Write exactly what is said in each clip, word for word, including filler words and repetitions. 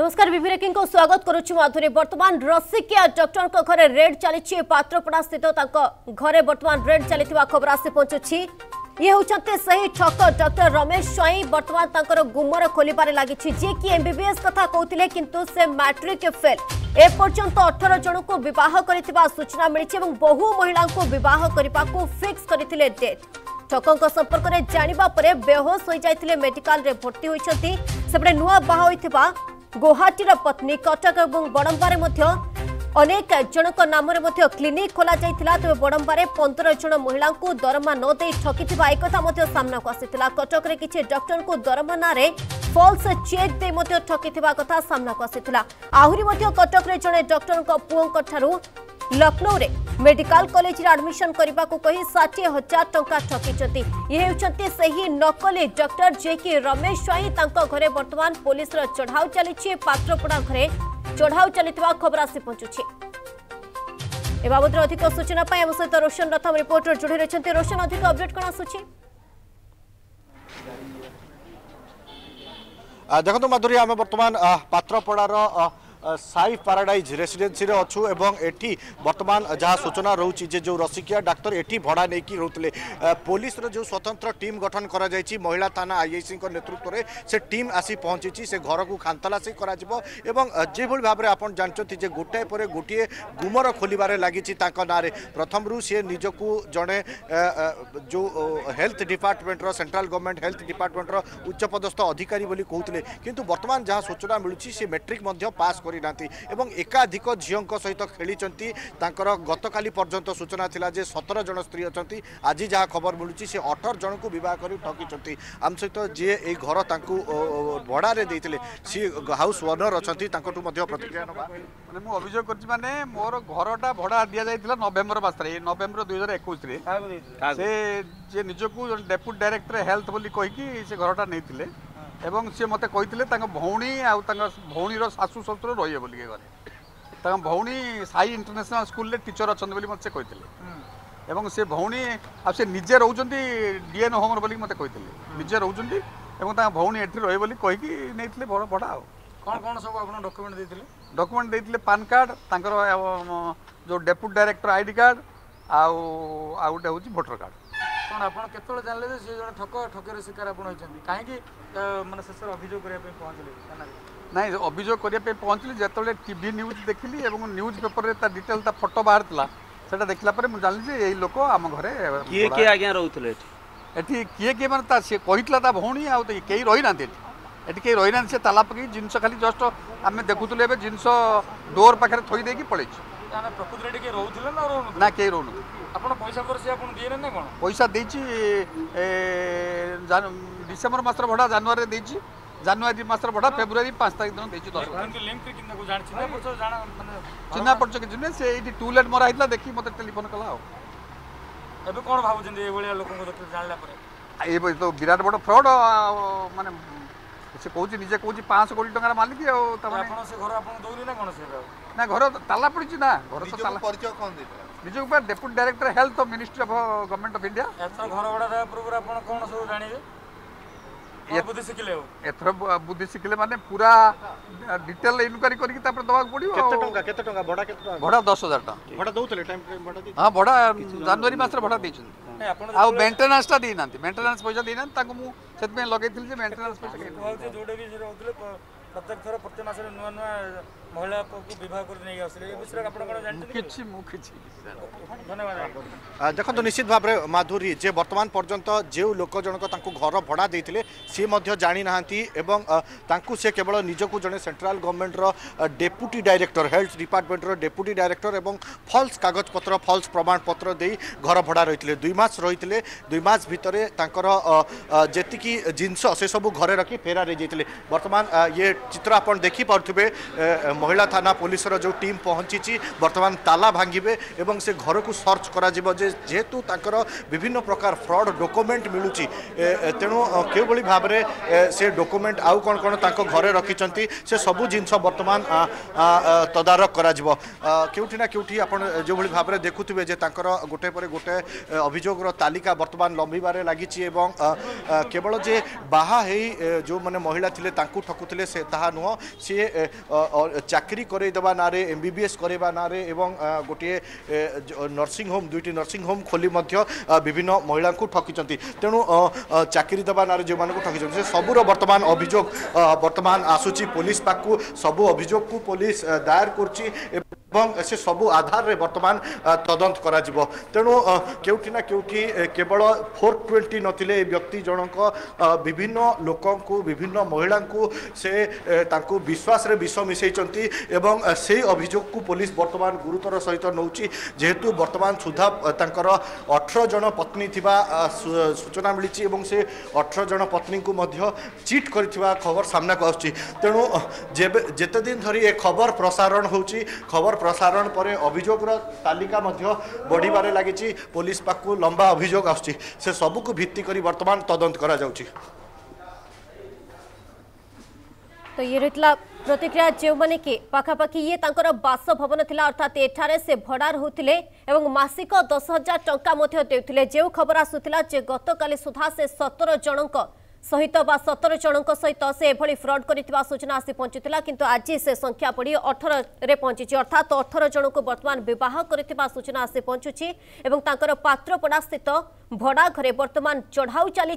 नमस्कार विभि रेखी को स्वागत करुच्ची मधुरी। बर्तमान रसिकिया डॉक्टर घरे रेड चली पात्रपड़ा स्थित घरे बर्तमान रेड चली खबर आसी पहुंचुछि। ये होचते सही छक डॉक्टर रमेश स्वाई बर्तमान तांकर गुमर खोलिबार लागिछि, जे कि एमबीबीएस कथा कहउतिले किंतु से मैट्रिक फेल। एपर्यंत अठारह जन को विवाह करितबा सूचना मिलिछि एवं बहु महिला को विवाह करिबाको फिक्स करिथिले डेट। ठकों संपर्क में जानिबा परे बेहोश हो जाइथिले, मेडिकल रे भर्ती होइछथि। सेपरे नुआ बाहा होइथिबा गुवाहाटीर पत्नी कटक और बड़म्बारे अनेक जनक नाम क्लिनिक खोल जाता। तेज बड़म्बारे पंद्रह जन महिला को दरमा न दे ठकी एक सामना को आसी। कटक में किसी डॉक्टर को दरमा ना फॉल्स चेक दे ठकी कथा सामना को आसी। आहुरी कटक में जड़े डॉक्टर पुओं ठारू लखनऊ रे मेडिकल कॉलेज एडमिशन करने को कही साठी हजार टंका ठकी। ये होते सही नकली डॉक्टर, जे कि रमेश स्वाई घरे बर्तमान पुलिस चढ़ाऊ चली पात्रपड़ा घरे चढ़ाऊ चली खबर आसी पहुंचुछि। ए बाबत अधिक सूचना पाई हम सहित रोशन रथम रिपोर्टर जोड़ी रहिसथि। रोशन, अधिक अपडेट कोन आसुछि? देखो माधुरी, आम बर्तमान पात्रपड़ार साई पैराडाइज रेसीडेन्सी अच्छू एवं एटी वर्तमान जहाँ सूचना रोचे जे जो रसिकिया डाक्तर एटी भड़ा नहीं कि रोते। पुलिस जो स्वतंत्र टीम गठन करा कर महिला थाना आईआईसी नेतृत्व में से टीम आसी पहुंची। से घर को खानतलासी होभली भाव में आप जानते गोटाए पर गोटे गुमर खोलबार लगी ना। प्रथम रु सी निजकू जड़े जो हेल्थ डिपार्टमेंटर सेंट्रल गवर्नमेंट हेल्थ डिपार्टमेंटर उच्चपदस्थ अधिकारी कहते, किंतु वर्तमान जहाँ सूचना मिलूँ से मेट्रिक पास एकाधिक झील सहित खेली। गतकाली पर्यंत सूचना थिला जे सत्रह जन स्त्री अच्छा, आज जहाँ खबर मिलूँ से अठर जन को बह कर ठकी। आम सहित जी ये घर तांकू भड़ारे सी हाउस ओनर अच्छा प्रतिक्रिया ना मुझे अभियोग करने। मोर घरटा भड़ा दि जाता नवेम्बर मसरे नवेम्बर दुई हजार एकुश निजक डेपुटी डायरेक्टर हेल्थ बोली कहीकि घरटा नहीं एवं सी मत कही भौणी आउर शाशु शत्रु रही है बोलिए घर भौणी साई इंटरनेशनल स्कूल टीचर अच्छा मत से कही से भौणी आ निजे रोच डीएन होम बोल मत कही निजे रोच भौणी एटी रही बोली कहीकि भड़ा आउ कौन कौन सब आप डॉक्यूमेंट देते डॉक्यूमेंट देते पैन कार्ड जो डेपुटी डायरेक्टर आईडी कार्ड आउ गए हूँ भोटर कार्ड कौन आप जानले से जो ठक ठकर शिकार आप कहीं मैंने शेष अभियोग पहुँचले ना अभियोग पहुँचली जिते टीवी न्यूज देखली और न्यूज पेपर में डिटेल फोटो बाहर था से देखापर मुझे जानी जे यही लोक आम घर किए किए आज रोले ये किए किए मैं सी कही भौणी आउ कई रही ना ये कहीं रही ना सी ताला पकई जिनस खाली जस्ट आम देखुलु ए जिनस डोर पाखे थोदे पलैई प्रकृति रोले ना रो ना कहीं रो पैसा दिए ना कौन पैसा डिसेंबर मास भड़ा जानुरी जानुरी मास भड़ा फेब्रुआरी पांच तारीख दिन चिन्ह पड़े से टू लेट मरा होता देखिए मतलब टेलीफोन कला कौन भाई लोक जानला तो विराट बड़ फ्रड मानने से कौन निजे कौन पाँच कोटी टकर मालिक ना घर ताला पड़ी ना घर तो निजक पर deputy director health ministry of government of India एथर बुद्धि शिखिले माने पूरा डिटेल इनक्वारी करके तापर दवा पड़ियो। केते टंका केते टंका भड़ा केते टंका भड़ा दस हजार टंका भड़ा दउतले टाइम टाइम भड़ा दी हां भड़ा जनवरी मास रे भड़ा देछन आ मेंटेनेंस ता दी नांती मेंटेनेंस पैसा दी नांती ताको मु सेत में लगै थिल जे मेंटेनेंस पैसा के जोडे भी रहउतले प्रत्येक थरा प्रति मास रे नुवा नुवा महिला को विवाह कर नहीं आसले ए विषय आपण कोन जानते किछि मु किछि धन्यवाद। देखो तो निश्चित भाव में माधुरी जे वर्तमान पर्यंत जो लोक जनक तांको घर भड़ा देथिले सी मध्य जानि नाहंती एवं तांको से केवल निजकू जने सेंट्रल गवर्नमेंट रो डेप्युटी डायरेक्टर हेल्थ डिपार्टमेंट रो डेप्युटी डायरेक्टर एवं फॉल्स कागज पत्र फॉल्स प्रमाण पत्र देई घर भड़ा रहिथिले। दुई मास रहिथिले दुई मास भितरे तांकर जेतिकी जिंस से सब घरे रखी फेरा रे जैतिले। वर्तमान ये चित्र आपण देखि पाउथबे महिला थाना पुलिस जो टीम पहुंची बर्तमान ताला भांगे और से घर को सर्च करा जेहेतु ताकर विभिन्न प्रकार फ्रॉड डॉक्यूमेंट मिलूची तेणु के भाव में से डॉक्यूमेंट आउ कौन कौन ताको घरे रखिंट से सबू जिनस बर्तमान तदारख कर क्योंठिना क्योंठी आपण जो भाव में देखुए गोटे पर गोटे अभियोगर तालिका बर्तमान लंबीबार लगी केवल जे बाहा है जो मैंने महिला थिले तांकु ठकुथिले से ताहा नुह सी चाकरी करईदेवा ना एमबीबीएस करवा ना एवं गोटे नर्सिंग होम दुईटी नर्सिंग होम खोली विभिन्न महिला को ठकिंट तेणु चाकरी देवा ना जो मानक ठकिंट से सबूर बर्तमान अभियोग बर्तमान आसूची पुलिस पाकू सबू अभियोग को पुलिस दायर कर से सबू आधार रे बर्तमान तदंत कर तेणु केउठिना केउठी केवल फोर ट्वेंटी नथिले व्यक्ति जनक विभिन्न लोकंकु विभिन्न महिला से तांकु विश्वास रे विष मिसेइचंती एवं से अभियोग को पुलिस बर्तमान गुरुतर सहित नौची जेहेतु बर्तमान सुधा तांकर अठारह जन पत्नी थिबा सूचना मिली एवं से अठारह जन पत्नी को मध्य चीट करिथिबा खबर सामना को आछि तेणु जेते दिन धरी ए खबर प्रसारण होउची खबर प्रसारण पर अभियोग तालिका बढ़िबारे लगी पुलिस पाकू लंबा अभियोग आसुची से सबू को भित्ति करी वर्तमान तदंत करा जाउची। तो ये रही प्रतिक्रिया जो मैंने कि पखापाखि ये बासभवन था अर्थात एठार से भड़ा रोते मसिक दस हजार टंका देते जो खबर आसूला गत काली सुधा से सतर जन सहित बा सतर जन सहित से फ्रॉड कर सूचना आसी पहुंचुला किंतु आज से संख्या बढ़ी अठर रे पहुंची अर्थात अठर जन को बर्तमान बह कर सूचना आसी पहुंचुची पात्रपड़ा स्थित भड़ा घरे बर्तमान चढ़ाऊ चली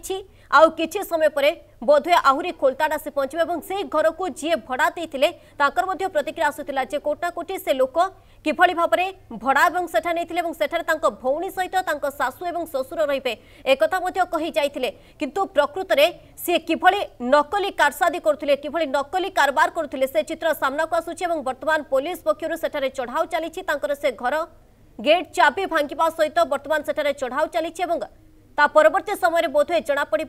आउ किछि समय पर बोधे आहरी खोलताड़ आसी पहुंचे से घर को जी भड़ा देते प्रतिक्रिया आसूला कोटा कोटी से लोक किभली भाव में भड़ा और सेठा नहीं सेठार भौणी सहित सासू और ससुर रही एकता किंतु प्रकृत में सी किभली नकली कारसादी करते किभली नकली कारबार करते से चित्र सामना को आसूची और बर्तमान पुलिस पक्षर सेठार चढ़ाऊ चली से घर गेट चाबी भांगा सहित बर्तमान सेठार चढ़ाऊ चली परवर्ती समय बोधे जना पड़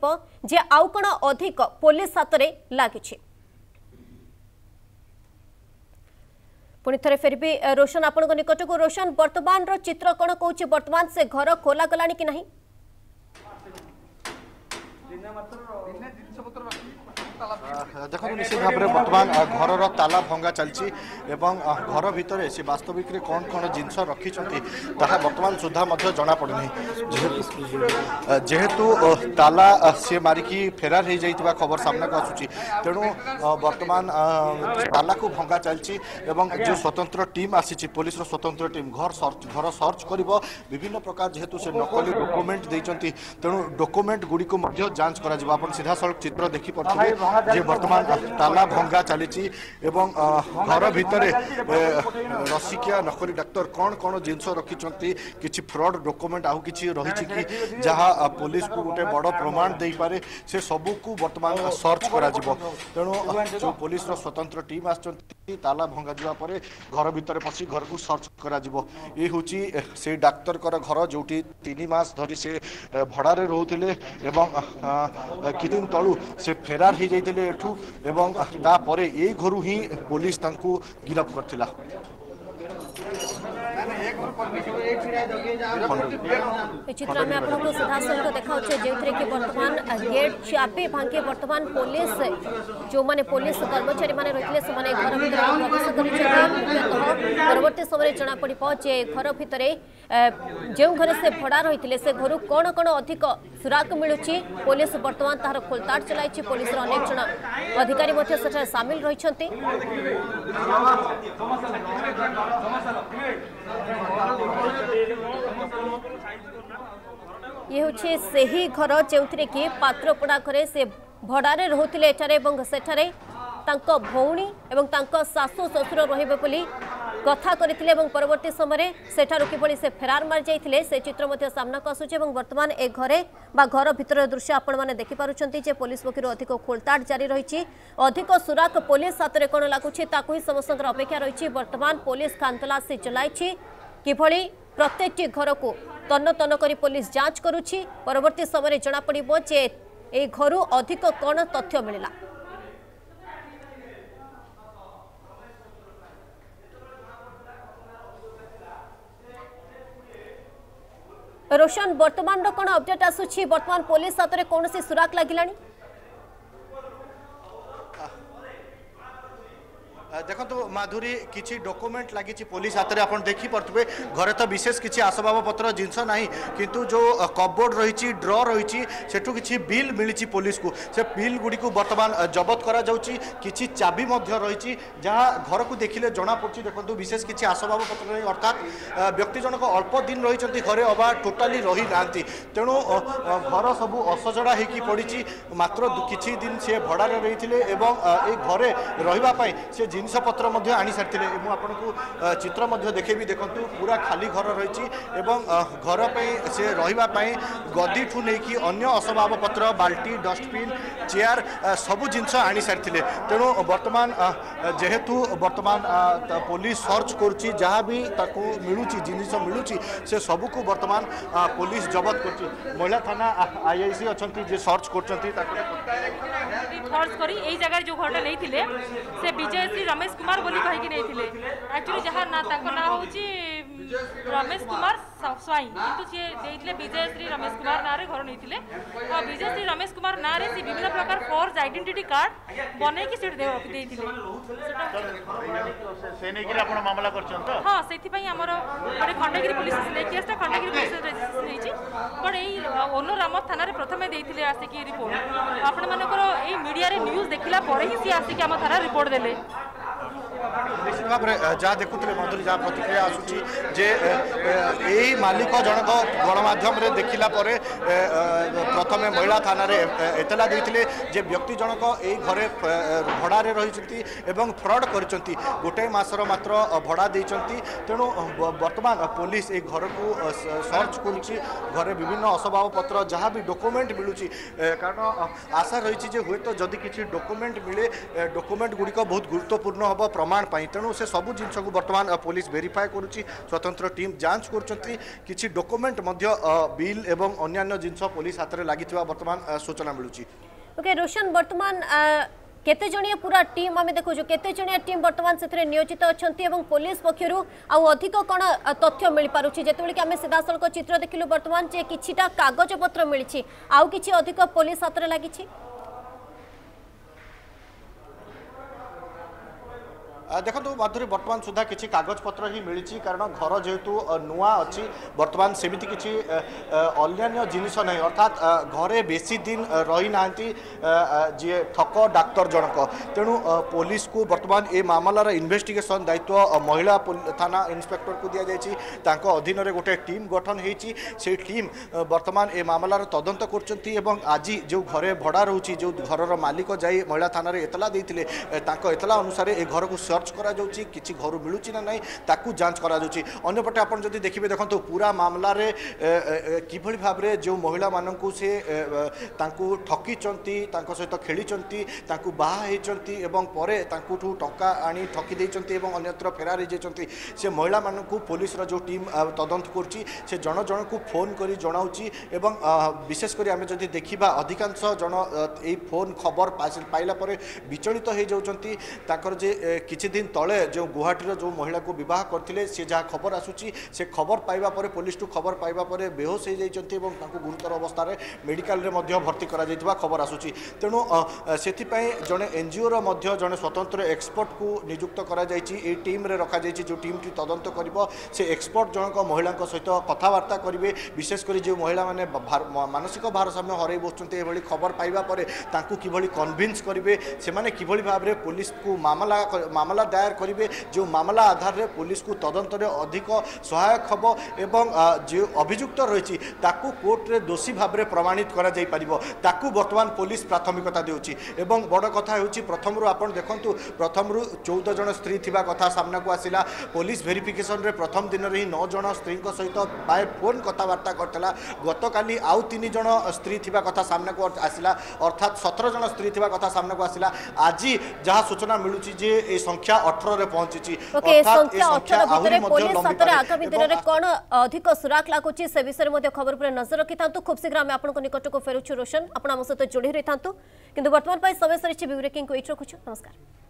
जे आउ कण अधिक पुलिस हाथ में लगी पुणी थे फेर भी रोशन आपण निकट को रोशन बर्तमान रो चित्र कौन कौच बर्तमान से घर खोला गला कि नहीं देखो निश्चित भाव में बर्तमान घर ताला भंगा चलती घर भितर से वास्तविक रे कौन कौन जिनस रखी बर्तमान सुधा जना पड़नी जेहेतु ताला सी मारिकी फेरार हो जाता खबर सामना को आसूची तेणु बर्तमान ताला को भंगा चलती जो स्वतंत्र टीम आसी पुलिस स्वतंत्र टीम घर सर्च घर सर्च कर विभिन्न प्रकार जेहेतु से नकली डॉक्यूमेंट देती तेणु डॉक्यूमेंट गुड़ी जांच कर सीधा सड़क चित्र देखी पार्थे जे बर्तमान ताला भंगा चली घर भितर रसिकिया नकली डाक्तर कौन कौन जिनस रखिंट कि फ्रॉड डॉक्यूमेंट आउ कि रही कि जहाँ पुलिस को गोटे बड़ प्रमाण दे पारे से सबू को बर्तमान सर्च कर तेणु जो पुलिस स्वतंत्र टीम आसचंती ताला भंगा जावा पर घर भितर पशि घर को सर्च कर ये हूँ से डाक्तर घर जो तीन मास धरी से भड़ा रोते कि दिन तलू से फेरार हो एवं तापरे ये घरू ही पुलिस तांकु गिरफ्त करथिला चित्र में आप सीधा सड़क देखा जो थे कि बर्तमान गेट चापी भांगे बर्तमान पुलिस जो माने पुलिस कर्मचारी माने रही से घर भर परवर्ती समय जना पड़ जे घर भितर जो घर से भड़ा रही से घर कौन कौन अधिक सुराग मिलूची पुलिस बर्तमान तार खोलताड़ चलाई पुलिस अनेक जन अधिकारी सामिल रही ये होचे सही घर जो कि पात्रपड़ा घरे से भड़ारे रोते सेठारे भौणी एवं सासू ससुर रहिबे बोली कथा करथिले परवर्ती समय सेठारु किभली से फेरार मार जाइथिले से चित्र मध्य सामना को आसुचे बर्तमान ए घरे बा घर भितर दृश्य आपण माने देखि पारुचंती जे पुलिस पक्षर अधिक खोलताड़ जारी रही अधिक सुराख पुलिस हाथ में कौन लगुचे ताकू ही समस्त अपेक्षा रही बर्तमान पुलिस खानतलासी चलाई किभली प्रत्येक घर को तन्न तन्न करी पुलिस जांच करुची परवर्ती समय जना पड़िबो जे ए घरु अधिक कौन तथ्य मिलला। रोशन बर्तमान कौन अपडेट आसूची बर्तमान पुलिस हाथ में कौन सुराग लगिला देखु माधुरी किसी डॉक्यूमेंट लगी पुलिस हाथ में आप देखिपे घरे तो विशेष किसी आसबाबपतर जिनस ना किंतु जो कपबोर्ड रही ड्र रही सेठू किसी बिल मिली पुलिस को से बिल गुडी को बर्तमान जबत करा किसी चाबी रही जहाँ घर को देखिले जना पड़ी देखो विशेष किसी आसबाबपतर अर्थात व्यक्ति जनक अल्प दिन रही घरे अबा टोटाली रही ना तेणु घर सबू असजड़ा होकि पड़ी मात्र किसी दिन सी भड़ा रही घरे रही से जिनपतर आनी सारी आपको चित्र देखे देखूँ पूरा खाली घर रही घरपाई से रही गदी ठू नहीं अन्य असबाबपत्र बाल्टी डस्टबिन चेयर सबू जिनस आनी सारी तेणु बर्तमान जेहेतु बर्तमान पुलिस सर्च करुची से सबू को बर्तमान पुलिस जबत कर महिला थाना आईआईसी अच्छा जे सर्च कर रमेश कुमार बोली कहीं नहीं थे एक्चुअली जहाँ ना ना हूँ रमेश कुमार स्वाई किंतु सी देते विजयश्री रमेश कुमार ना घर नहीं थे और विजयश्री रमेश कुमार ना सी विभिन्न प्रकार फोर्स आइडेंटिटी कार्ड बनई कि मामला कर हाँ से गोटे खंडगिरी पुलिस केसटा खंडगिरी पुलिस रजिस्टर हो ओनर आम थाना प्रथम देते आसिक रिपोर्ट आपण मानकर ये मीडिया न्यूज देखला ही सी आसिक आम थाना रिपोर्ट देले निश्चित भाव में जहाँ देखुले मधुरी जहाँ प्रतिक्रिया आसूची जे यही मालिक जनक गणमाध्यम देखला प्रथम महिला थाना एतला देते जे व्यक्ति जनक यही घरे भड़ा रही फ्रड कर गोटे मसर मात्र भड़ा देती तेणु बर्तमान पुलिस ये घर को सर्च कर विभिन्न असबाबपत्र जहाँ भी डॉक्यूमेंट मिलूँ कारण आशा रही हूँ तो जदि किसी डॉक्यूमेंट मिले डॉक्यूमेंट गुड़िक बहुत गुरुत्वपूर्ण हम प्रमाण पाई तेणु से सबू जिनस को बर्तमान पुलिस वेरीफाए करुच्ची स्वतंत्र टीम जांच करुँच किसी डॉक्यूमेंट बिल एवं अन्य जिनस पुलिस हाथ में लगी बर्तमान सूचना मिलूँ ओके रोशन बर्तमान केते जणिया पूरा टीम आम देखु केते जणिया टीम बर्तमान से नियोजित अच्छा एवं पुलिस पक्षर आधिक कौन तथ्य मिल पारे जिते कि आम सीधासल चित्र देखिलु बर्तमान जे कि कागजपत्र मिली आउ कि अधिक पुलिस हाथ में लगी देखो माधुरी बर्तमान सुधा किसी कागजपत्र ही मिली कारण घर जेहेतु नुआ अच्छी बर्तमान सेमती किसी अन्य जिनिष नहीं अर्थात घरे बेसी दिन रही ना जी ठक डाक्तर जनक तेणु पुलिस को बर्तमान ए मामलार इन्वेस्टिगेशन दायित्व महिला थाना इन्स्पेक्टर को दि जाए अधीन गोटे टीम गठन होती टीम बर्तमान ए मामलार तदंत कर आज जो घरे भड़ा रोचे जो घर मालिक जा महिला थाना एतला देते एतला अनुसार ए घर को सर्च करा किसी घर मिलूँ ना नहीं ताकू जांच करा अन्यपटे आप देखिए देखो तो पूरा मामला रे कि भाव में जो महिला मानू से ठकी सहित खेली बाहरी एवं परे टंका आनी ठकी देती अन्यत्र फेरार से महिला मानू पुलिस जो टीम तदंत कर जन जन को फोन कर जनाऊँगी एवं विशेषकर आम जब देखा अधिकांश जन ये फोन खबर पाइला विचलित हो जाकर किसी दिन तले जो गुवाहाटी जो महिला को बह करते सी जहाँ खबर आसूची से खबर पाइबा परे पुलिस ठू खबर पाइबा परे बेहोश हो जाती गुरुतर अवस्था मेडिकल रे भर्ती करा खबर आसूची तेणु से जड़े एनजीओ जड़े स्वतंत्र एक्सपर्ट को नियुक्त कर टीम रे रखा जो टीम टी तदंत कर से एक्सपर्ट जनक महिला सहित कथबार्ता करेंगे विशेषकर जो महिला मैंने मानसिक भारसाम्य हर बसुँच ये खबर पाइबा परे कि कन्भिन्स करेंगे से कि भाव में पुलिस को मामला मामला दायर करेंगे जो मामला आधार रे पुलिस को तदंत अधिक सहायक हम एवं जो अभियुक्त रही कोर्ट रे दोषी भाव में प्रमाणित करा जाई परिबो ताकू वर्तमान पुलिस प्राथमिकता देउची एवं बड़ कथा होउची प्रथम रु आपण देखंतु प्रथम रु चौदह जन स्त्री थिबा कथा सामना को आसिला पुलिस वेरिफिकेशन रे प्रथम दिन रे नौ जन स्त्री सहित बाय फोन कथबार्ता करतला गतकाली आउ तीन जन स्त्री थिबा कथा सामना को आसिला अर्थात सत्रह जन स्त्री थिबा कथा सामना को आसिला आज जहाँ सूचना मिलूची जे ए संख्या अठारह रे पहुंची ओके संख्या अठारह भीतर पुलिस सतर आगामी दिन रे कोन अधिक सुराग लागुची से विषय मध्ये खबर पर नजर रखिथांतु खूब शीघ्र हम आपन को निकट को फेरुछु रोशन आपण हम सहित जोडी रहिथांतु किंतु वर्तमान पय समय सरिछि ब्रेकिंग को इच रखुछु नमस्कार।